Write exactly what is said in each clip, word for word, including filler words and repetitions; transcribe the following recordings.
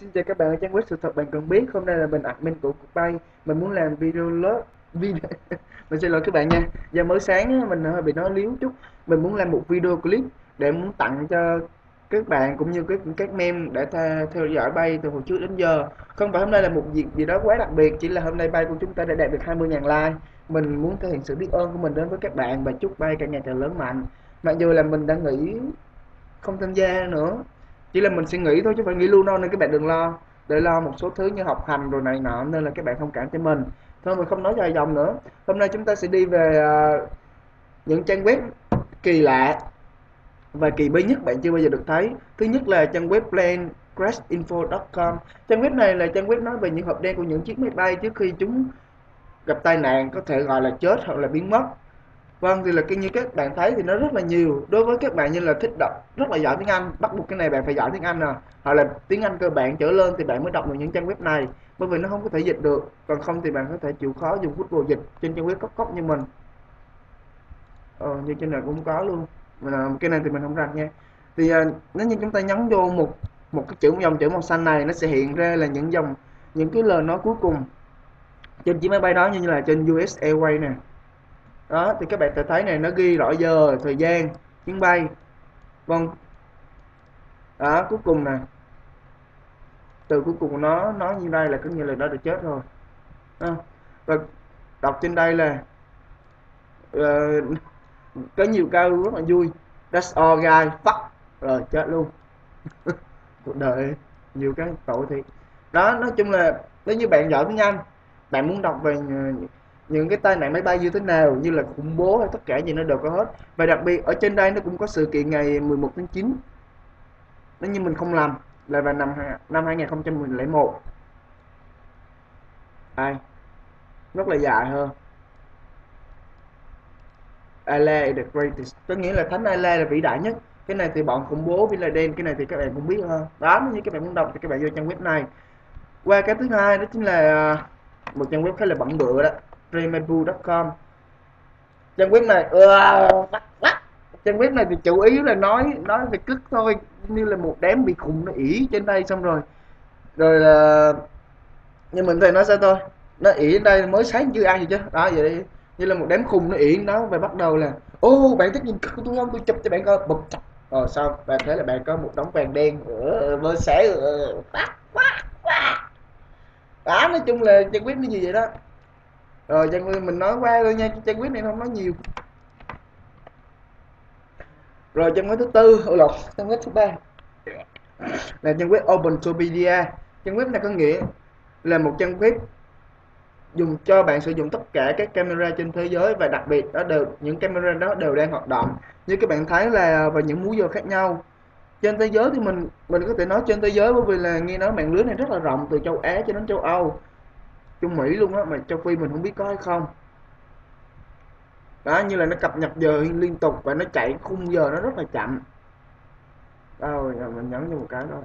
Xin chào các bạn ở trang web sự thật bạn cần biết. Hôm nay là mình admin của Bay. Mình muốn làm video lớp video. Mình xin lỗi các bạn nha. Do mới sáng mình hơi bị nói liếu chút. Mình muốn làm một video clip để muốn tặng cho các bạn cũng như các các mem để tha, theo dõi Bay từ hồi trước đến giờ. Không phải hôm nay là một việc gì đó quá đặc biệt, chỉ là hôm nay Bay của chúng ta đã đạt được hai mươi nghìn like. Mình muốn thể hiện sự biết ơn của mình đến với các bạn và chúc Bay càng ngày càng lớn mạnh. Mặc dù là mình đã nghĩ không tham gia nữa, chỉ là mình suy nghĩ thôi chứ phải nghĩ luôn đâu, nên các bạn đừng lo, để lo một số thứ như học hành rồi này nọ, nên là các bạn thông cảm cho mình. Thôi mình không nói dài dòng nữa. Hôm nay chúng ta sẽ đi về uh, những trang web kỳ lạ và kỳ bí nhất bạn chưa bao giờ được thấy. Thứ nhất là trang web plan crash info chấm com. Trang web này là trang web nói về những hộp đen của những chiếc máy bay trước khi chúng gặp tai nạn, có thể gọi là chết hoặc là biến mất. Vâng, thì là cái như các bạn thấy thì nó rất là nhiều. Đối với các bạn như là thích đọc rất là giỏi tiếng Anh, bắt buộc cái này bạn phải giỏi tiếng Anh nè, hoặc là tiếng Anh cơ bản trở lên thì bạn mới đọc được những trang web này, bởi vì nó không có thể dịch được. Còn không thì bạn có thể chịu khó dùng Google dịch trên trang web cấp cấp như mình. Ờ, như trên này cũng có luôn. À, cái này thì mình không rành nha. Thì à, nếu như chúng ta nhấn vô một một cái chữ dòng chữ màu xanh này, nó sẽ hiện ra là những dòng những cái lời nói cuối cùng trên chiếc máy bay đó, như là trên u ét Airways nè. Đó thì các bạn sẽ thấy này, nó ghi rõ giờ, thời gian, chuyến bay. Vâng. Đó, cuối cùng nè. Từ cuối cùng nó nó như đây là có nghĩa là nó đã chết rồi. À, và đọc trên đây là uh, có nhiều câu rất là vui. That's all guy, fuck. Rồi chết luôn. Cuộc đời nhiều cái tội thiệt. Đó, nói chung là nếu như bạn giỏi tiếng Anh, bạn muốn đọc về uh, những cái tai nạn máy bay như thế nào, như là khủng bố hay tất cả gì nó đều có hết. Và đặc biệt ở trên đây nó cũng có sự kiện ngày mười một tháng chín, nếu như mình không làm là vào năm năm hai nghìn không trăm lẻ một. Ai rất là dài hơn. Allah is the greatest, có nghĩa là thánh Allah là vĩ đại nhất. Cái này thì bọn khủng bố Bin Laden, cái này thì các bạn cũng biết hơn. Đó, nếu như các bạn muốn đọc thì các bạn vô trang web này. Qua cái thứ hai đó chính là một trang web khá là bẩn bựa đó, webboard chấm com. Trang web này uh, trang web này thì chủ yếu là nói nói về cứt thôi, như là một đám bị khùng nó ỉ trên đây xong rồi rồi là như mình thầy nói sao thôi, nó ỉ trên đây mới sáng chưa ăn gì chứ. Đó, vậy đi, như là một đám khùng nó ỉ nó và bắt đầu là ô oh, bạn thích nhìn cứt của tôi không, tôi chụp cho bạn coi, bụp chọc rồi xong bạn thấy là bạn có một đống vàng đen ở mới sáng. Đó, nói chung là trang web nó gì vậy đó. Rồi trang web mình nói qua thôi nha, trang web này không nói nhiều. Rồi trang web thứ tư, ô lộc, trang web thứ ba là trang web Open to Media. Trang web này có nghĩa là một trang web dùng cho bạn sử dụng tất cả các camera trên thế giới, và đặc biệt đó đều những camera đó đều đang hoạt động. Như các bạn thấy là vào những múi giờ khác nhau trên thế giới, thì mình mình có thể nói trên thế giới bởi vì là nghe nói mạng lưới này rất là rộng, từ châu Á cho đến châu Âu, Trung Mỹ luôn á, mà châu Phi mình không biết có hay không. Đó, như là nó cập nhật giờ liên tục và nó chạy khung giờ nó rất là chậm. Rồi mình nhấn vô một cái đó.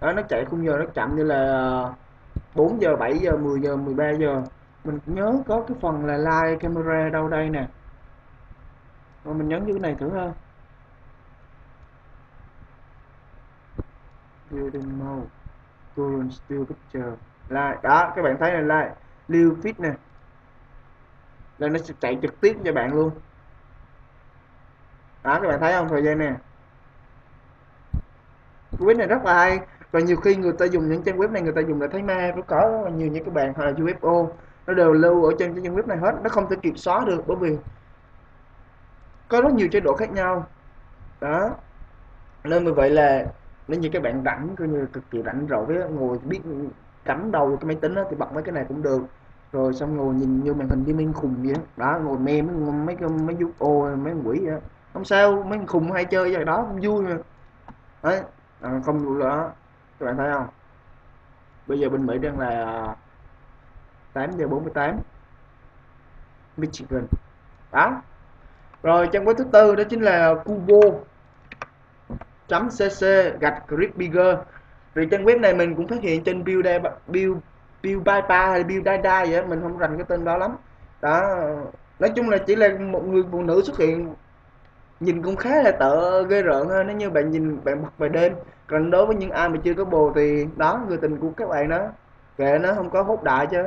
Đó, nó chạy khung giờ nó chậm như là bốn giờ, bảy giờ, mười giờ, mười ba giờ. Mình nhớ có cái phần là live camera đâu đây nè. Rồi mình nhấn vô cái này thử ha. Building mode, current still picture. Là, đó, các bạn thấy này là lưu feed nè, là nó sẽ chạy trực tiếp cho bạn luôn. Đó, các bạn thấy không, thời gian nè. Web này rất là hay, và nhiều khi người ta dùng những trang web này người ta dùng để thấy ma, nó có rất là nhiều những các bạn hoặc là u ép ô, nó đều lưu ở trên cái trang web này hết, nó không thể kiểm soát được bởi vì có rất nhiều chế độ khác nhau. Đó, nên vì vậy là nếu như các bạn rảnh, coi như cực kỳ rảnh rỗi với ngồi biết cắm đầu cái máy tính đó, thì bật mấy cái này cũng được. Rồi xong ngồi nhìn như màn hình đi minh khùng vậy đó. Đó, ngồi mê mấy mấy cái mấy u ép ô, mấy quỷ vậy đó. Không sao, mấy khùng hay chơi vậy đó, vui mà. Đấy, à, không đủ nữa. Các bạn thấy không? Bây giờ bên Mỹ đang là tám giờ bốn mươi tám Michigan. Đó. Rồi trang web thứ tư đó chính là cubo chấm cc gạch creepygirl. Vì trang web này mình cũng phát hiện trên build build build by pa hay build dai dai vậy, mình không rành cái tên đó lắm. Đó, nói chung là chỉ là một người phụ nữ xuất hiện nhìn cũng khá là tợ ghê rợn ha, nếu như bạn nhìn bạn bật về đêm. Còn đối với những ai mà chưa có bồ thì đó, người tình của các bạn đó, kệ nó, không có hốt đại chứ.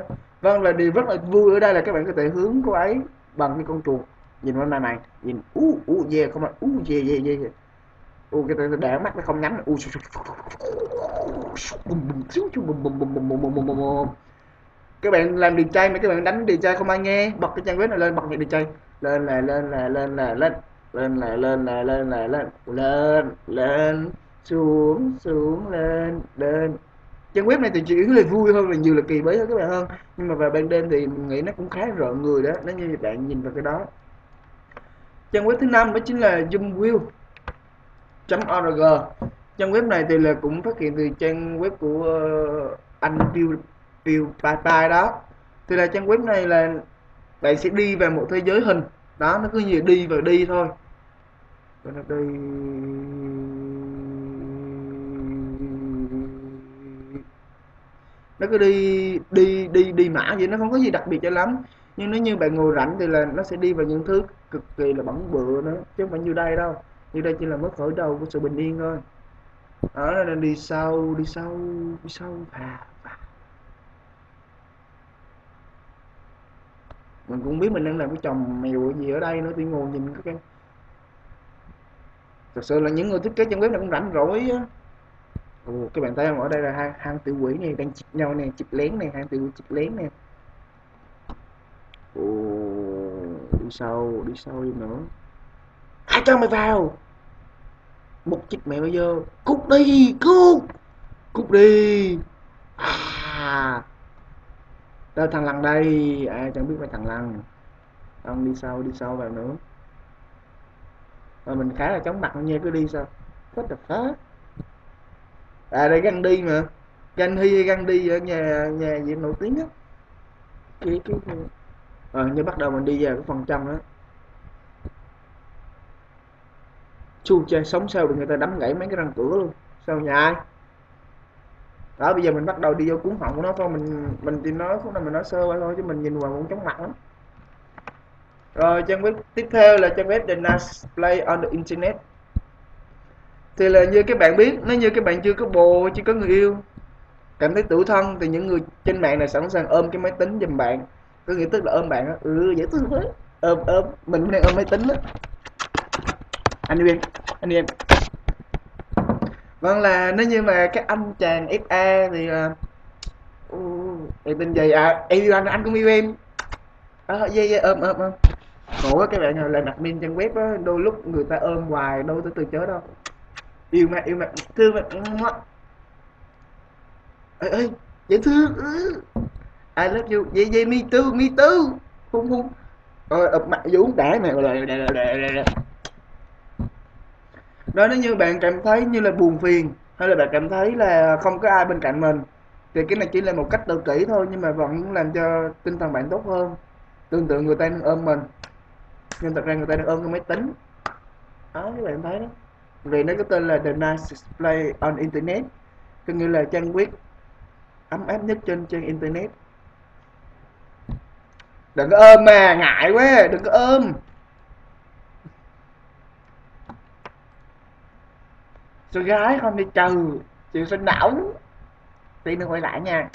Vâng, là điều rất là vui ở đây là các bạn có thể hướng cô ấy bằng cái con chuột. Nhìn hôm nay này, nhìn u u dê không ạ, u dê dê dê u cái tên đẻ mắt nó không nhắm, u các bạn làm đi gi mà các bạn đánh đi gi không ai nghe, bật cái trang web này lên, bật cái đi gi lên là lên là lên là lên lên là lên là lên là lên lên lên xuống xuống lên lên. Trang web này thì chỉ là vui hơn là nhiều, là kỳ bí hơn các bạn hơn, nhưng mà vào ban đêm thì mình nghĩ nó cũng khá rợn người đó, nếu như bạn nhìn vào cái đó. Trang web thứ năm đó chính là zoom quilt chấm org. Trang web này thì là cũng phát hiện từ trang web của anh PewDiePie đó. Thì là trang web này là bạn sẽ đi vào một thế giới hình đó, nó cứ như đi và đi thôi. Đi nó cứ đi đi đi đi mã vậy, nó không có gì đặc biệt cho lắm, nhưng nếu như bạn ngồi rảnh thì là nó sẽ đi vào những thứ cực kỳ là bẩn bựa nữa, chứ không phải như đây đâu. Như đây chỉ là mất khởi đầu của sự bình yên thôi. Đó là đi sâu đi sâu đi sâu và mình cũng biết mình đang làm cái chồng mèo gì ở đây nữa, thì ngồi nhìn các em. Thật sự là những người thiết kế trang web này cũng rảnh rỗi. Ồ, các bạn thấy không, ở đây là hai hang tiểu quỷ này đang chích nhau nè, chích lén nè, hang tiểu quỷ chích lén nè. Ồ, đi sâu đi sâu đi nữa. Ai cho mày vào? Một chiếc mẹ bây giờ cút đi, cút cút đi. À, tao thằng lằn đây, ai chẳng biết phải thằng lằn. Ông đi sâu đi sâu vào nữa. Mà mình khá là chóng mặt nha, cứ đi sao hết được hết. À đây gan đi mà, gan hi gan đi ở nhà nhà gì nổi tiếng á. Cái cái ờ như bắt đầu mình đi vào cái phần trong đó. Chu chơi sống sao được, người ta đấm gãy mấy cái răng cửa luôn, sao nhà ai đó. Bây giờ mình bắt đầu đi vô cuốn họng của nó thôi, mình mình thì nói cũng là mình nói sơ qua thôi, chứ mình nhìn vào cũng chóng mặt lắm. Rồi trang web tiếp theo là trang web the nicest place on the internet. Thì là như các bạn biết, nếu như các bạn chưa có bồ, chưa có người yêu, cảm thấy tủi thân, thì những người trên mạng này sẵn sàng ôm cái máy tính giùm bạn. Có nghĩa tức là ôm bạn á, ừ dễ thương quá, ôm ôm, mình cũng đang ôm máy tính á. Anh yêu em, anh yêu em. Vâng, là nếu như mà các anh chàng ép a thì là uh, em tin gì à, em yêu anh, anh cũng yêu em. Ờ, à, yeah, yeah, ôm ôm ôm. Khổ á các bạn nào, là đặt admin trang web á, đôi lúc người ta ôm hoài, đâu tới từ chối đâu. Yêu mà, yêu mà, thương mà. Ê, ê, dễ thương. I love you, yeah, yeah, me too, me too. Hung hung. Rồi, ập mặt vô đá mẹ, rồi, rồi, rồi. Đó, nếu như bạn cảm thấy như là buồn phiền, hay là bạn cảm thấy là không có ai bên cạnh mình, thì cái này chỉ là một cách tự kỷ thôi, nhưng mà vẫn làm cho tinh thần bạn tốt hơn. Tương tự người ta đang ôm mình, nhưng thật ra người ta đang ôm cái máy tính. Đó, các bạn thấy đó. Vì nó có tên là the nicest place on internet, có nghĩa là trang web ấm áp nhất trên trang internet. Đừng có ôm mà, ngại quá, đừng có ôm. Sao gái không đi trừ, chịu sinh đảo. Tí nữa quay lại nha.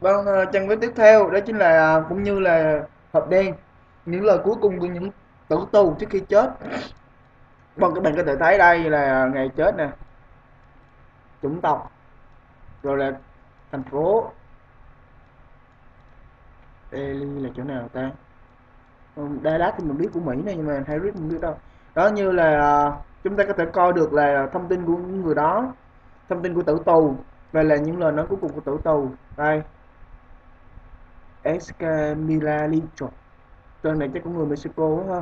Vâng, trang web tiếp theo đó chính là cũng như là hộp đen, những lời cuối cùng của những tử tù trước khi chết. Vâng, các bạn có thể thấy đây là ngày chết nè, chủng tộc, rồi là thành phố. Delhi là chỗ nào ta? Đa Lát thì mình biết của Mỹ này, nhưng mà Harris mình biết đâu. Đó, như là chúng ta có thể coi được là thông tin của những người đó, thông tin của tử tù, và là những lời nói cuối cùng của tử tù. Đây, Escamilalicho, tên này chắc của người Mexico ha.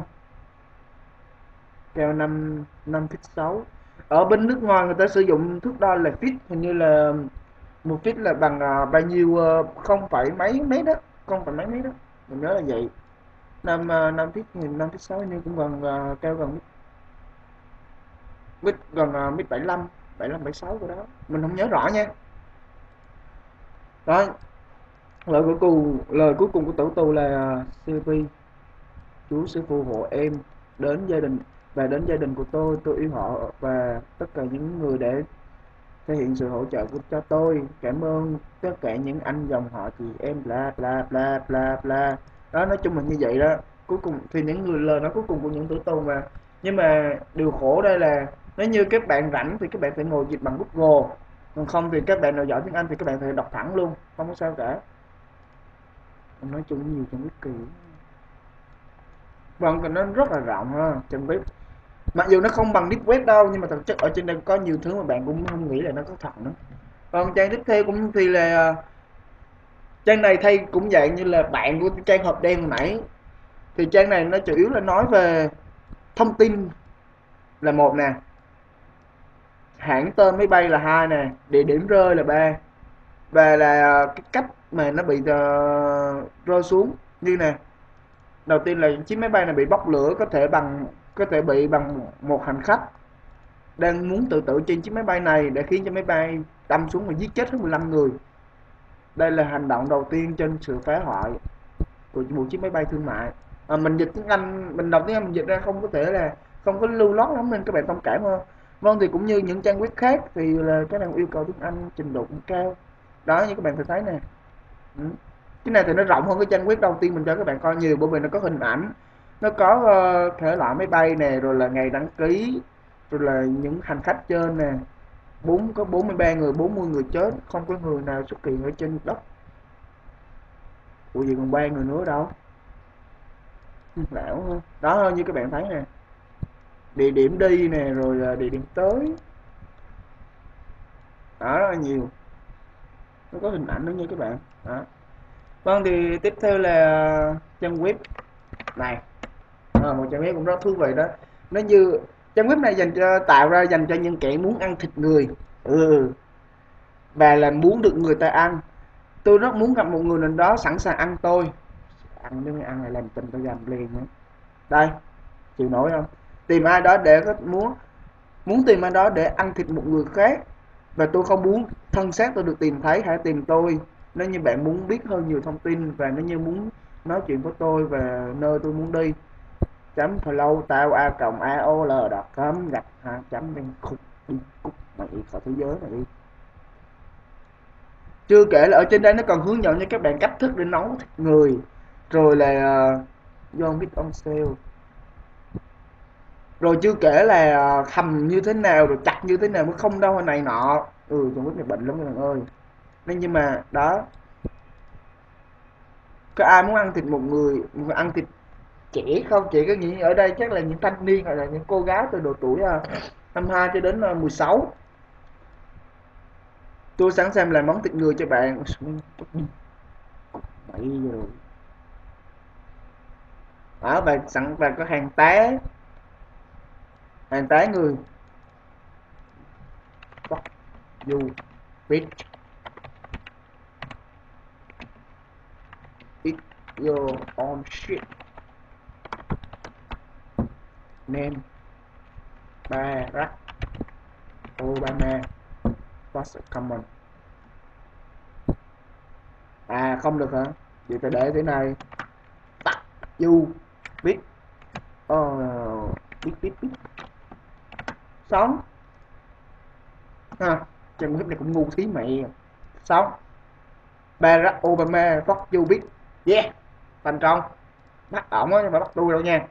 Theo năm năm feet sáu. Ở bên nước ngoài người ta sử dụng thước đo là feet, hình như là một feet là bằng uh, bao nhiêu uh, không phải mấy mấy đó, không phải mấy mấy đó. Mình nhớ là vậy. Năm uh, năm feet năm feet sáu nhưng cũng gần uh, cao gần mít gần uh, mít bảy mươi lăm bảy mươi lăm bảy mươi sáu của đó. Mình không nhớ rõ nha. Đó. Lời cuối cùng lời cuối cùng của tử tù là uh, xê pê. Chúa sẽ phù hộ em đến gia đình và đến gia đình của tôi. Tôi yêu họ và tất cả những người để thể hiện sự hỗ trợ của cho tôi. Cảm ơn tất cả những anh dòng họ chị em bla bla bla bla bla. Đó, nói chung là như vậy đó. Cuối cùng thì những người lời nó cuối cùng của những tử tôn mà. Nhưng mà điều khổ đây là nếu như các bạn rảnh thì các bạn phải ngồi dịch bằng Google, còn không thì các bạn nào giỏi tiếng Anh thì các bạn phải đọc thẳng luôn, không có sao cả. Nói chung nhiều trang web kỳ vâng, còn nó rất là rộng ha, trang web mặc dù nó không bằng deep web đâu, nhưng mà thực chất ở trên đây có nhiều thứ mà bạn cũng không nghĩ là nó có thật nữa. Còn trang tiếp theo cũng thì là trang này thay cũng dạng như là bạn của trang hộp đen hồi nãy, thì trang này nó chủ yếu là nói về thông tin là một nè, hãng tên máy bay là hai nè, địa điểm rơi là ba, và là cái cách mà nó bị uh, rơi xuống như nè. Đầu tiên là chiếc máy bay này bị bốc lửa, có thể bằng có thể bị bằng một hành khách đang muốn tự tử trên chiếc máy bay này để khiến cho máy bay đâm xuống và giết chết hơn mười lăm người. Đây là hành động đầu tiên trên sự phá hoại của một chiếc máy bay thương mại. À, mình dịch tiếng Anh, mình đọc tiếng Anh mình dịch ra không có thể là không có lưu lót lắm nên các bạn thông cảm hơn. Vâng, thì cũng như những trang web khác thì là các bạn yêu cầu tiếng Anh trình độ cũng cao. Đó, như các bạn phải thấy nè. Ừ. Cái này thì nó rộng hơn cái trang web đầu tiên mình cho các bạn coi nhiều, bởi vì nó có hình ảnh, nó có uh, thể loại máy bay nè, rồi là ngày đăng ký, rồi là những hành khách trên nè. Bốn có bốn mươi ba người, bốn mươi người chết, không có người nào xuất hiện ở trên đất. Ủa gì còn ba người nữa đâu. Lão hơn. Đó hơn, như các bạn thấy nè. Địa điểm đi nè, rồi là địa điểm tới. Đó, rất là nhiều. Nó có hình ảnh nữa nha các bạn. Đó. Vâng, thì tiếp theo là trang web này. À, một trang web cũng rất thú vị đó. Nó như trang web này dành cho, tạo ra dành cho những kẻ muốn ăn thịt người. Ừ. Và là muốn được người ta ăn. Tôi rất muốn gặp một người nào đó sẵn sàng ăn tôi. Ăn nếu ăn này làm tình tôi làm liền nữa. Đây, chịu nổi không? Tìm ai đó để muốn muốn tìm ai đó để ăn thịt một người khác, và tôi không muốn thân xác tôi được tìm thấy. Hãy tìm tôi nếu như bạn muốn biết hơn nhiều thông tin, và nếu như muốn nói chuyện với tôi và nơi tôi muốn đi. Chấm follow tao a cộng aol.com gạch ha chấm đen khúc đi cúc mày khỏi thế giới này đi. Chưa kể là ở trên đây nó còn hướng dẫn cho các bạn cách thức để nấu thịt người, rồi là don't get on sale, rồi chưa kể là hầm như thế nào, rồi chặt như thế nào mới không đâu này nọ. Ừ, trong web này bệnh lắm các bạn ơi. Nên nhưng mà đó, có ai muốn ăn thịt một người, một ăn thịt trẻ không? Trẻ có nghĩ ở đây chắc là những thanh niên hoặc là những cô gái từ độ tuổi hai mươi hai cho đến mười sáu. Tôi sẵn sàng làm món thịt người cho bạn. Bảy rồi. Đó, và sẵn và có hàng tá, hàng tá người dù biết it your own shit name Barack Obama was a common. À không được hả? Vậy ta để thế này you biết oh biết biết biết sống à, trang web này cũng ngu thí mẹ. Sống Barack Obama fuck you biết. Yeah, thành công. Bắt ổng á, nhưng mà bắt tôi đâu nha.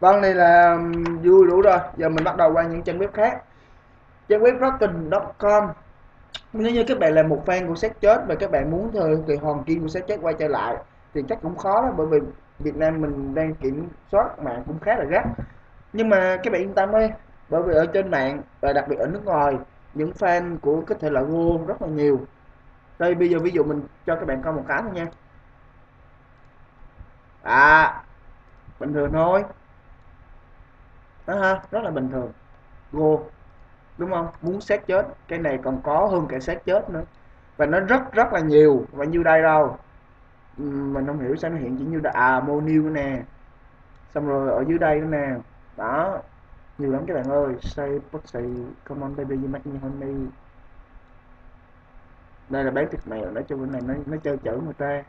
Vâng, này là vui đủ rồi. Giờ mình bắt đầu qua những trang web khác. Trang web rockin chấm com. Nếu như các bạn là một fan của xác chết và các bạn muốn thời kỳ hoàng kim của xác chết quay trở lại thì chắc cũng khó đó, bởi vì Việt Nam mình đang kiểm soát mạng cũng khá là gắt. Nhưng mà các bạn yên tâm đi, bởi vì ở trên mạng và đặc biệt ở nước ngoài, những fan của cái thể loại Go rất là nhiều. Đây bây giờ ví dụ mình cho các bạn coi một cái thôi nha. À, bình thường thôi. Đó ha, rất là bình thường. Go, đúng không? Muốn xác chết, cái này còn có hơn cả xác chết nữa. Và nó rất rất là nhiều, và như đây đâu. Mình không hiểu sao nó hiện chỉ như là à, Monil nè. Xong rồi ở dưới đây nữa nè. Đó, nhiều lắm các bạn ơi. Say put say come on baby you make me honey. Đây là bán thịt mèo, nó cho bên này nó nó chơi chữ người ta.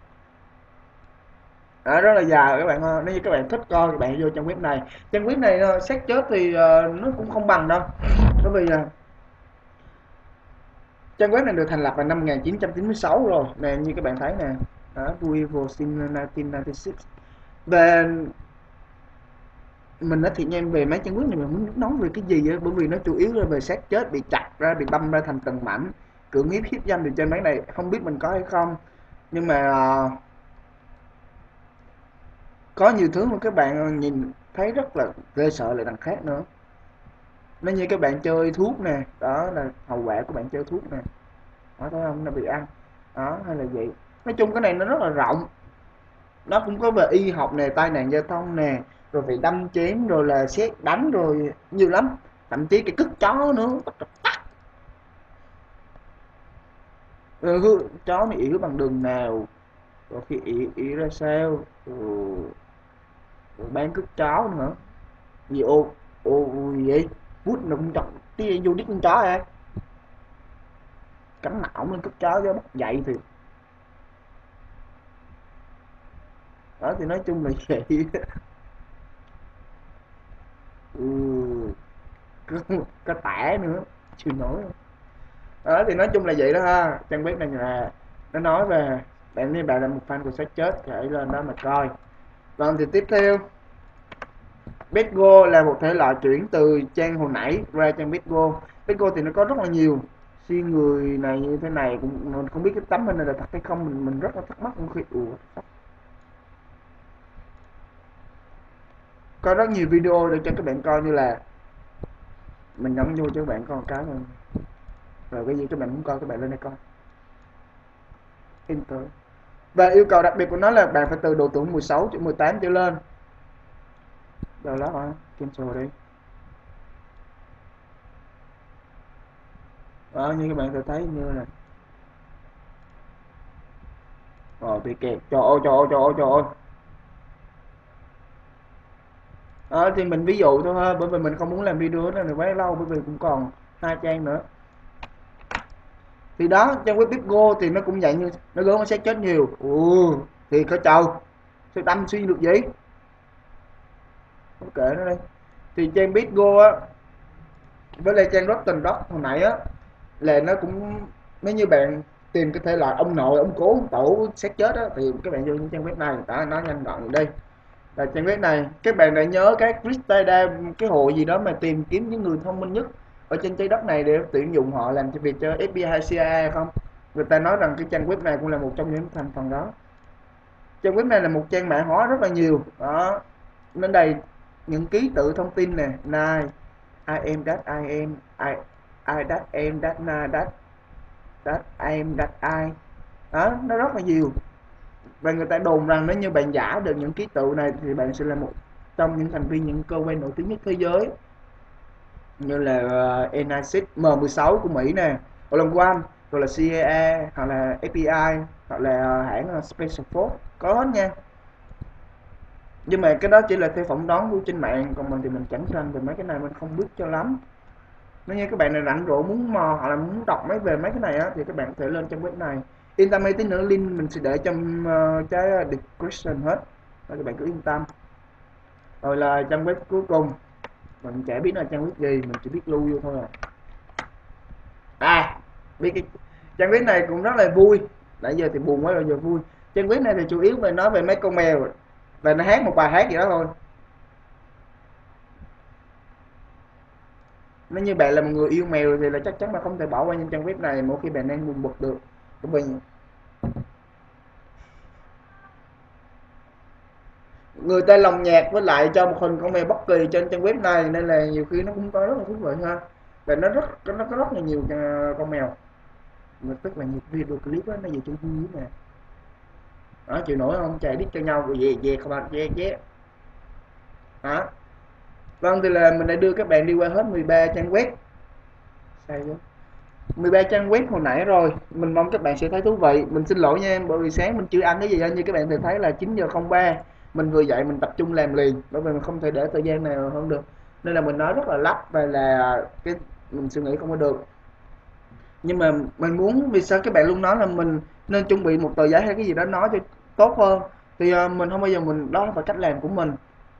à, rất là dài các bạn ơi. Nếu như các bạn thích coi, các bạn vô trang web này. Trang web này uh, xét chết thì uh, nó cũng không bằng đâu, bởi vì uh, trang web này được thành lập vào năm một nghìn chín trăm chín mươi sáu rồi nè, như các bạn thấy nè, nineteen ninety-six. Và mình nói thiệt em về mấy trang web này mình muốn nói về cái gì á, bởi vì nó chủ yếu là về xác chết bị chặt ra, bị băm ra thành từng mảnh, cưỡng hiếp hiếp dâm. Thì trên mấy này không biết mình có hay không, nhưng mà uh, có nhiều thứ mà các bạn nhìn thấy rất là ghê sợ lại đằng khác nữa. Nó như các bạn chơi thuốc nè, đó là hậu quả của bạn chơi thuốc nè, đó thấy không, nó bị ăn đó hay là vậy. Nói chung cái này nó rất là rộng, nó cũng có về y học nè, tai nạn giao thông nè, rồi bị đâm chém, rồi là xét đánh, rồi nhiều lắm, thậm chí cái cứt chó nữa. Ừ, chó này ỉa bằng đường nào, rồi khi ỉa, ỉa ra sao, rồi, rồi bán cứt chó nữa gì. Ô ô vậy bút nó cũng trọng tia vô đít con chó hả, cắn não lên cứt chó cho bắt dậy thì đó. Thì nói chung là vậy. Ừ, có tẻ nữa chưa nổi đó. Thì nói chung là vậy đó ha. Trang web này là nó nói về bạn, như bạn là một fan của xác chết thì hãy lên đó mà coi. Còn thì tiếp theo, Betgo là một thể loại chuyển từ trang hồi nãy ra trang Betgo. Betgo thì nó có rất là nhiều xuyên người này như thế này, cũng mình không biết cái tấm hình này là thật hay không, mình mình rất là thắc mắc không khi ủa. Có rất nhiều video để cho các bạn coi, như là mình nhấn vô cho các bạn coi một cái rồi. Rồi cái gì các bạn muốn coi các bạn lên đây coi. Enter. Và yêu cầu đặc biệt của nó là bạn phải từ độ tuổi mười sáu đến mười tám trở lên. Rồi đó hả? Cancel đi. Đó, như các bạn có thấy như là rồi bị kẹt. Trời ơi, trời ơi, trời ơi, trời ơi. Đó, thì mình ví dụ thôi ha, bởi vì mình không muốn làm video này quá lâu, bởi vì cũng còn hai trang nữa. Thì đó, trang web Betgo thì nó cũng vậy, như nó gớm xác chết nhiều. Ồ, thì có trâu sao đâm xuyên được gì, không kể nó đây. Thì trang Betgo á với lại trang Rockin Rock hồi nãy á là nó cũng, nếu như bạn tìm cái thể loại ông nội, ông cố, ông tổ xác chết á thì các bạn vô những trang web này đã, nó nhanh gọn đi. Là trang web này các bạn đã nhớ cái crystal day, cái hội gì đó mà tìm kiếm những người thông minh nhất ở trên trái đất này để tuyển dụng họ làm cho việc cho F B I, C I A không. Người ta nói rằng cái trang web này cũng là một trong những thành phần đó. Trang web này là một trang mã hóa rất là nhiều đó, nên đầy những ký tự thông tin nè, nine i am that i am i i that am that na that that i am that i đó, nó rất là nhiều. Và người ta đồn rằng nếu như bạn giả được những ký tự này thì bạn sẽ là một trong những thành viên những cơ quan nổi tiếng nhất thế giới, như là uh, N I S, M mười sáu của Mỹ nè, Long One, rồi là C I A, hoặc là F B I, hoặc là hãng Special Force, có hết nha. Nhưng mà cái đó chỉ là theo phỏng đoán của trên mạng, còn mình thì mình chẳng rành về mấy cái này, mình không biết cho lắm. Nếu như các bạn này rảnh rỗi muốn mò hoặc là muốn đọc mấy về mấy cái này á, thì các bạn có thể lên trang web này. Yên tâm, mấy tí nữa link mình sẽ để trong uh, cái description hết, đó, các bạn cứ yên tâm. Rồi là trang web cuối cùng, mình chả biết là trang web gì, mình chỉ biết lưu vô thôi à. À, biết cái trang web này cũng rất là vui, nãy giờ thì buồn quá rồi giờ vui. Trang web này thì chủ yếu về nói về mấy con mèo và nó hát một bài hát gì đó thôi. Nếu như bạn là một người yêu mèo thì là chắc chắn là không thể bỏ qua những trang web này mỗi khi bạn đang buồn bực được của mình. Người ta lồng nhạc với lại cho một hình con mèo bất kỳ trên trang web này, nên là nhiều khi nó cũng có rất là thú vị ha. Và nó rất nó có rất là nhiều con mèo, mà tức là nhiều video clip đó, nó về cho vui nè. Đó, chịu nổi không, chạy đít cho nhau rồi về về không bạn về về. Đó. Vâng, thì là mình đã đưa các bạn đi qua hết mười ba trang web. Sai chứ. mười ba trang web hồi nãy rồi. Mình mong các bạn sẽ thấy thú vị. Mình xin lỗi nha em, bởi vì sáng mình chưa ăn cái gì anh, như các bạn thì thấy là chín giờ không ba. Mình vừa dậy mình tập trung làm liền, bởi vì mình không thể để thời gian nào hơn được, nên là mình nói rất là lắp và là cái mình suy nghĩ không có được. Nhưng mà mình muốn, vì sao các bạn luôn nói là mình nên chuẩn bị một tờ giấy hay cái gì đó nói cho tốt hơn, Thì uh, mình không bao giờ mình, đó là cách làm của mình.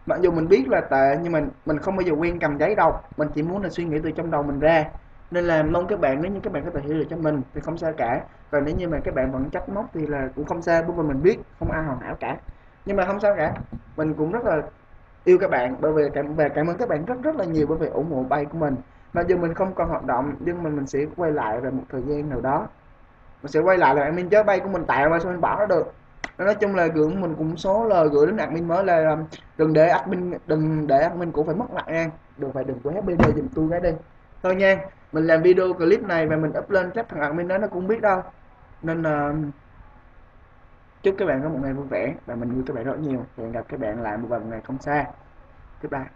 Mặc dù mình biết là tệ nhưng mà mình không bao giờ quen cầm giấy đâu. Mình chỉ muốn là suy nghĩ từ trong đầu mình ra. Nên là mong các bạn, nếu như các bạn có thể hiểu được cho mình thì không sao cả. Và nếu như mà các bạn vẫn trách móc thì là cũng không sao, bởi vì mình biết không ai hoàn hảo cả. Nhưng mà không sao cả, mình cũng rất là yêu các bạn. Bởi vì cảm, và cảm ơn các bạn rất rất là nhiều bởi vì ủng hộ bay của mình. Mặc dù mình không còn hoạt động nhưng mà mình sẽ quay lại vào một thời gian nào đó. Mình sẽ quay lại là admin chớ bay của mình tạo ra, sao mình bỏ nó được. Nói chung là gửi mình cũng số lời gửi đến admin mới là đừng để admin đừng để admin cũng phải mất mặt nha. Đừng phải đừng quá bê đê giùm tôi cái đi. Thôi nha, mình làm video clip này và mình up lên chắc thằng admin đó nó cũng biết đâu. Nên là chúc các bạn có một ngày vui vẻ và mình yêu các bạn rất nhiều. Hẹn gặp các bạn lại một vài ngày không xa. Goodbye.